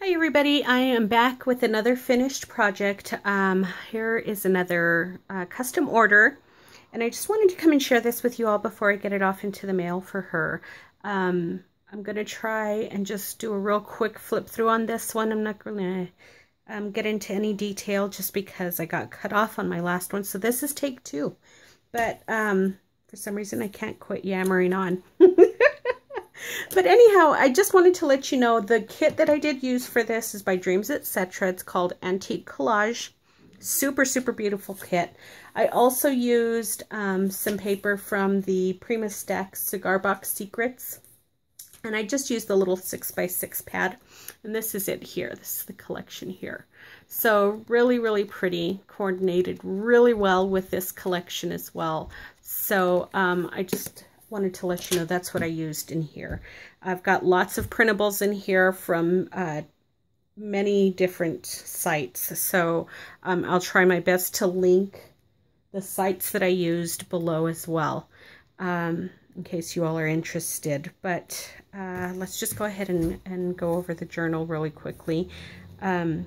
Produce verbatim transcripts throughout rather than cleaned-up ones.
Hi everybody, I am back with another finished project. Um, here is another uh, custom order, and I just wanted to come and share this with you all before I get it off into the mail for her. Um, I'm going to try and just do a real quick flip through on this one. I'm not going to um, get into any detail just because I got cut off on my last one. So this is take two, but um, for some reason I can't quit yammering on. But anyhow, I just wanted to let you know the kit that I did use for this is by Dreams Etc. It's called Antique Collage. Super, super beautiful kit. I also used um, some paper from the Prima Stax Cigar Box Secrets. And I just used the little six by six pad. And this is it here. This is the collection here. So really, really pretty. Coordinated really well with this collection as well. So um, I just wanted to let you know that's what I used in here. I've got lots of printables in here from uh, many different sites, so um, I'll try my best to link the sites that I used below as well, um, in case you all are interested. But uh, let's just go ahead and, and go over the journal really quickly. Um,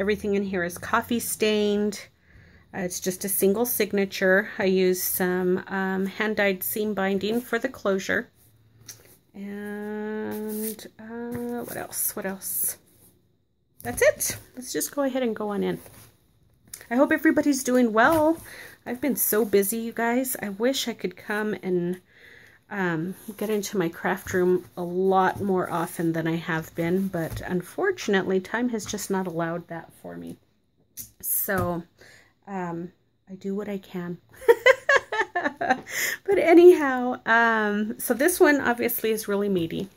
everything in here is coffee stained. Uh, it's just a single signature. I used some um, hand-dyed seam binding for the closure. And uh, what else? What else? That's it. Let's just go ahead and go on in. I hope everybody's doing well. I've been so busy, you guys. I wish I could come and um, get into my craft room a lot more often than I have been. But unfortunately, time has just not allowed that for me. So Um, I do what I can. But anyhow, um, so this one obviously is really meaty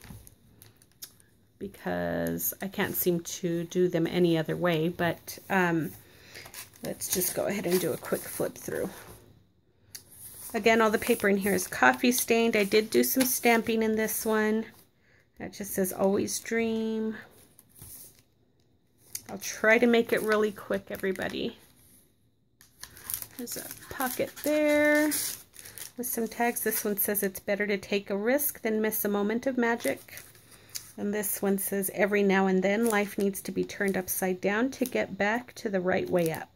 because I can't seem to do them any other way, but um, let's just go ahead and do a quick flip through. Again, all the paper in here is coffee stained. I did do some stamping in this one. That just says always dream. I'll try to make it really quick, everybody. There's a pocket there with some tags. This one says it's better to take a risk than miss a moment of magic. And this one says every now and then life needs to be turned upside down to get back to the right way up.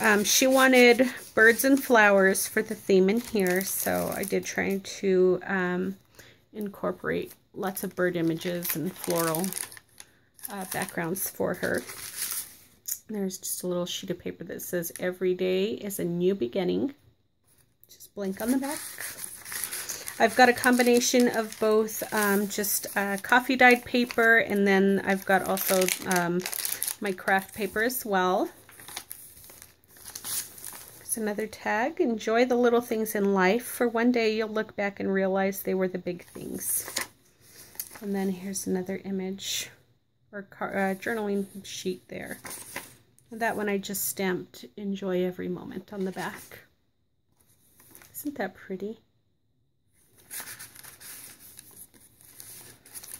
Um, she wanted birds and flowers for the theme in here. So I did try to um, incorporate lots of bird images and floral uh, backgrounds for her. There's just a little sheet of paper that says every day is a new beginning. Just blank on the back. I've got a combination of both um, just uh, coffee dyed paper, and then I've got also um, my craft paper as well. There's another tag. Enjoy the little things in life, for one day you'll look back and realize they were the big things. And then here's another image or car, uh, journaling sheet there. That one I just stamped enjoy every moment on the back. Isn't that pretty?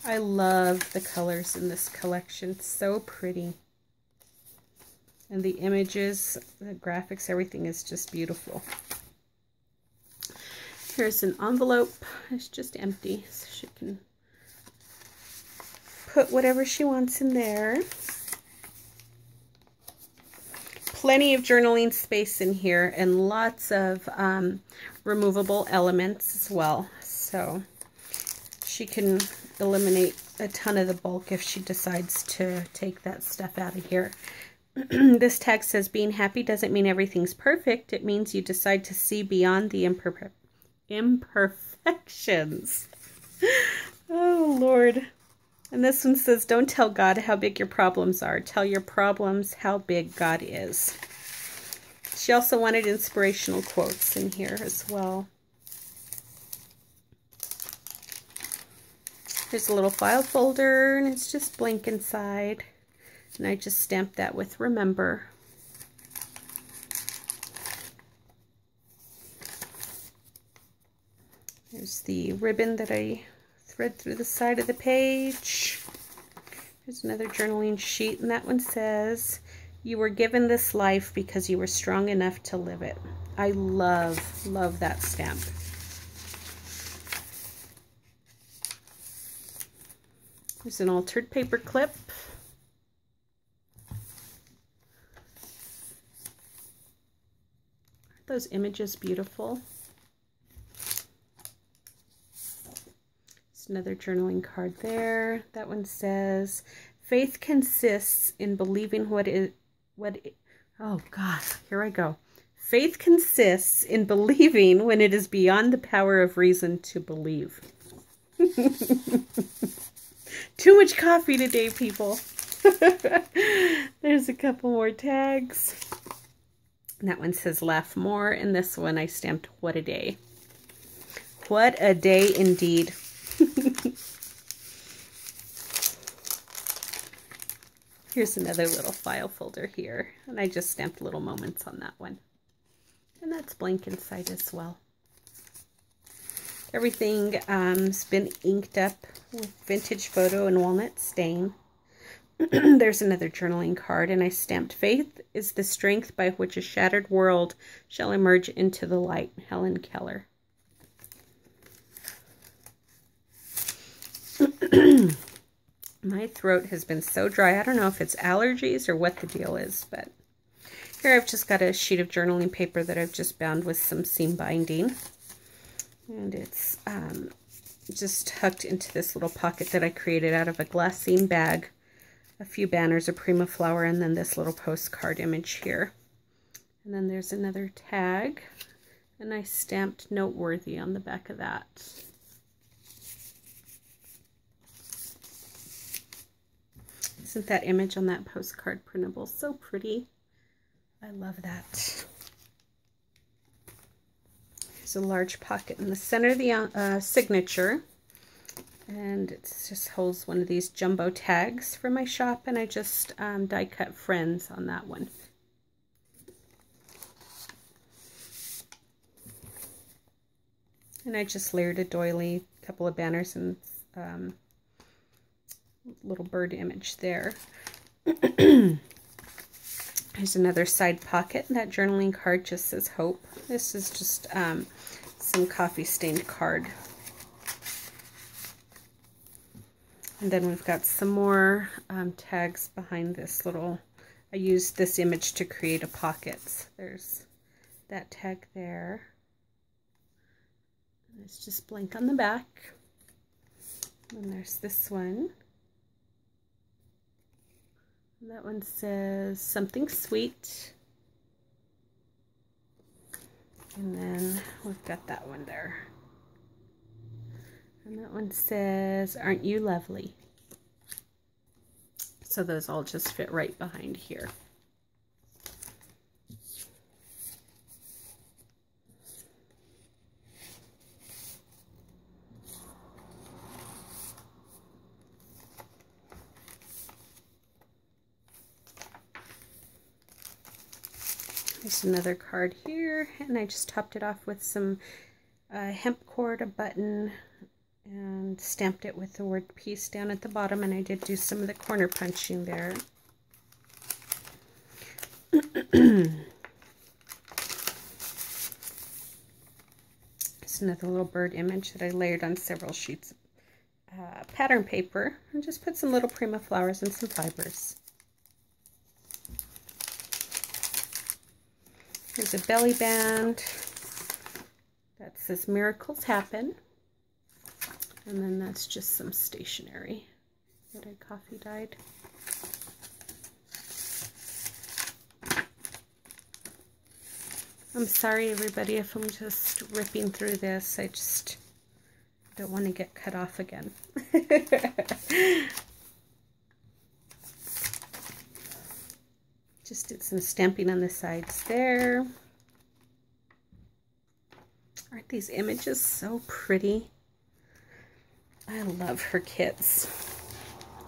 I love the colors in this collection. So pretty. And the images, the graphics, everything is just beautiful. Here's an envelope. It's just empty, so she can put whatever she wants in there. Plenty of journaling space in here, and lots of um, removable elements as well. So she can eliminate a ton of the bulk if she decides to take that stuff out of here. This tag says, being happy doesn't mean everything's perfect. It means you decide to see beyond the imper imperfections. Oh, Lord. And this one says, don't tell God how big your problems are. Tell your problems how big God is. She also wanted inspirational quotes in here as well. Here's a little file folder, and it's just blank inside. And I just stamped that with remember. Here's the ribbon that I thread through the side of the page. Here's another journaling sheet, and that one says, you were given this life because you were strong enough to live it. I love, love that stamp. There's an altered paper clip. Aren't those images beautiful? There's another journaling card there. That one says, faith consists in believing what it, what it, oh God, here I go. Faith consists in believing when it is beyond the power of reason to believe. Too much coffee today, people. There's a couple more tags. And that one says laugh more. And this one I stamped what a day. What a day indeed. Here's another little file folder here. And I just stamped little moments on that one. And that's blank inside as well. Everything um's been inked up with vintage photo and walnut stain. There's another journaling card, and I stamped, faith is the strength by which a shattered world shall emerge into the light. Helen Keller. My throat has been so dry. I don't know if it's allergies or what the deal is, but here I've just got a sheet of journaling paper that I've just bound with some seam binding. And it's um, just tucked into this little pocket that I created out of a glass seam bag, a few banners, a Prima flower, and then this little postcard image here. And then there's another tag, and I stamped noteworthy on the back of that. Isn't that image on that postcard printable so pretty? I love that. A large pocket in the center of the uh, signature, and it just holds one of these jumbo tags from my shop, and I just um, die cut friends on that one. And I just layered a doily, a couple of banners, and um, little bird image there. Here's another side pocket. That journaling card just says hope. This is just um, some coffee stained card. And then we've got some more um, tags behind this little, I used this image to create a pocket. So there's that tag there. And it's just blank on the back. And there's this one. That one says something sweet. And then we've got that one there. And that one says, aren't you lovely? So those all just fit right behind here. There's another card here, and I just topped it off with some uh, hemp cord, a button, and stamped it with the word peace down at the bottom, and I did do some of the corner punching there. It's another little bird image that I layered on several sheets of uh, pattern paper, and just put some little Prima flowers and some fibers. Here's a belly band that says miracles happen. And then that's just some stationery that I coffee dyed. I'm sorry, everybody, if I'm just ripping through this. I just don't want to get cut off again. Just did some stamping on the sides there. Aren't these images so pretty? I love her kits.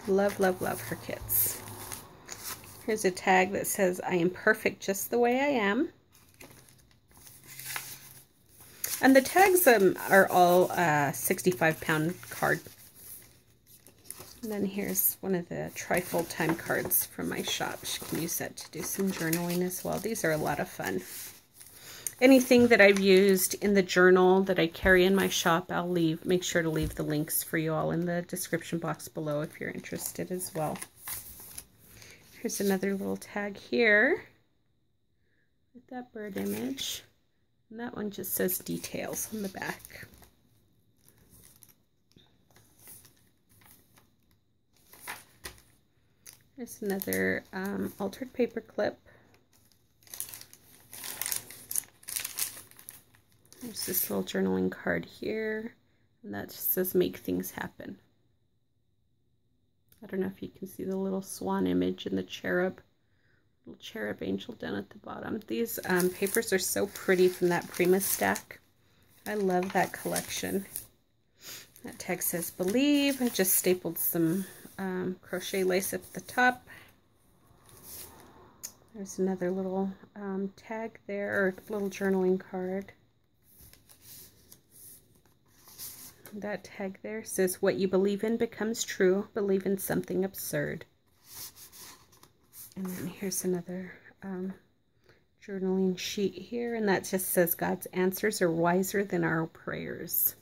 Love, love, love her kits. Here's a tag that says, I am perfect just the way I am. And the tags um, are all uh, sixty-five pound card. And then here's one of the trifold time cards from my shop. You can use that to do some journaling as well. These are a lot of fun. Anything that I've used in the journal that I carry in my shop, I'll leave, make sure to leave the links for you all in the description box below if you're interested as well. Here's another little tag here with that bird image. And that one just says details on the back. Here's another um, altered paper clip. There's this little journaling card here, and that just says make things happen. I don't know if you can see the little swan image and the cherub, little cherub angel down at the bottom. These um, papers are so pretty from that Prima stack. I love that collection. That tag says believe. I just stapled some Um, crochet lace up at the top. There's another little um, tag there, or little journaling card. That tag there says, what you believe in becomes true. Believe in something absurd. And then here's another um, journaling sheet here, and that just says, God's answers are wiser than our prayers.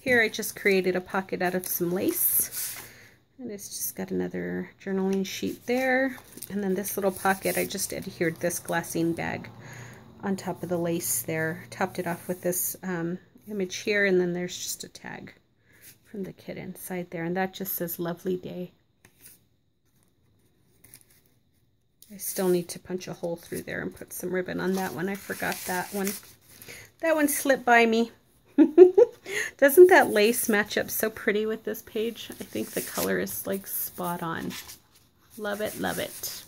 Here I just created a pocket out of some lace, and it's just got another journaling sheet there. And then this little pocket, I just adhered this glassine bag on top of the lace there, topped it off with this um, image here, and then there's just a tag from the kit inside there, and that just says lovely day. I still need to punch a hole through there and put some ribbon on that one. I forgot that one. That one slipped by me. Doesn't that lace match up so pretty with this page? I think the color is like spot on. Love it, love it.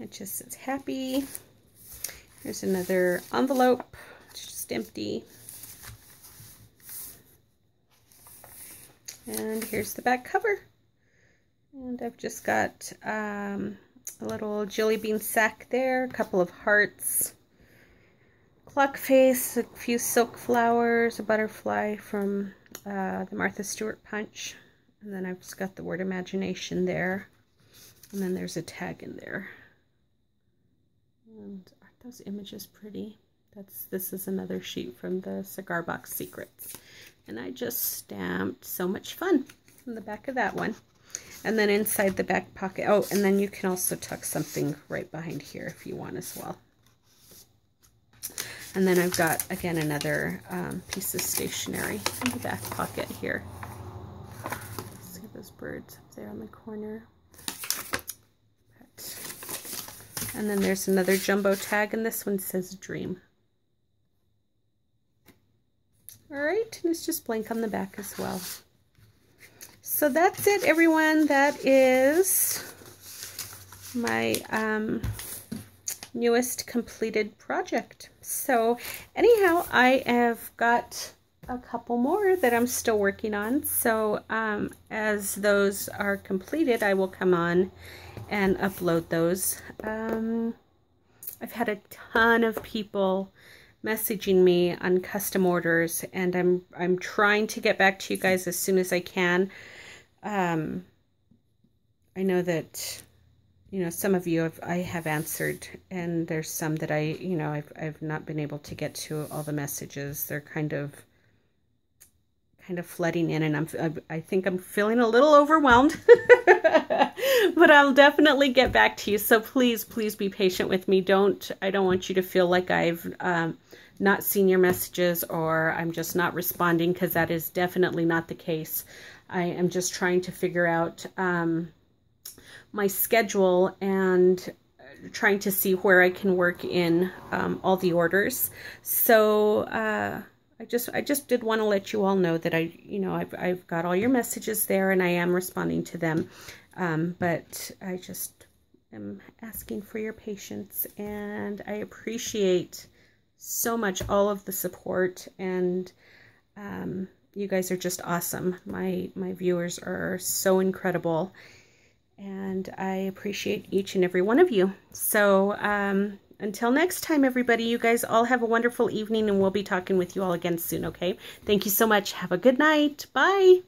It just says happy. Here's another envelope. It's just empty. And here's the back cover. And I've just got um, a little jelly bean sack there, a couple of hearts, clock face, a few silk flowers, a butterfly from uh, the Martha Stewart punch, and then I've just got the word imagination there, and then there's a tag in there. And aren't those images pretty? That's this is another sheet from the Cigar Box Secrets, and I just stamped so much fun in the back of that one. And then inside the back pocket, oh, and then you can also tuck something right behind here if you want as well. And then I've got, again, another um, piece of stationery in the back pocket here. See those birds up there on the corner. And then there's another jumbo tag, and this one says dream. All right, and it's just blank on the back as well. So that's it, everyone. That is my um, newest completed project. So anyhow, I have got a couple more that I'm still working on. So um, as those are completed, I will come on and upload those. Um, I've had a ton of people messaging me on custom orders, and I'm I'm trying to get back to you guys as soon as I can. Um, I know that, you know, some of you have, I have answered, and there's some that I, you know, I've, I've not been able to get to all the messages. They're kind of, kind of flooding in, and I'm, I think I'm feeling a little overwhelmed, but I'll definitely get back to you. So please, please be patient with me. Don't, I don't want you to feel like I've, um, not seen your messages or I'm just not responding, because that is definitely not the case. I am just trying to figure out um, my schedule and trying to see where I can work in um, all the orders. So uh, I just I just did want to let you all know that I you know I've I've got all your messages there, and I am responding to them, um, but I just am asking for your patience, and I appreciate so much all of the support, and um, you guys are just awesome. My my viewers are so incredible, and I appreciate each and every one of you. So um, Until next time, everybody, you guys all have a wonderful evening, and we'll be talking with you all again soon, okay? Thank you so much. Have a good night. Bye.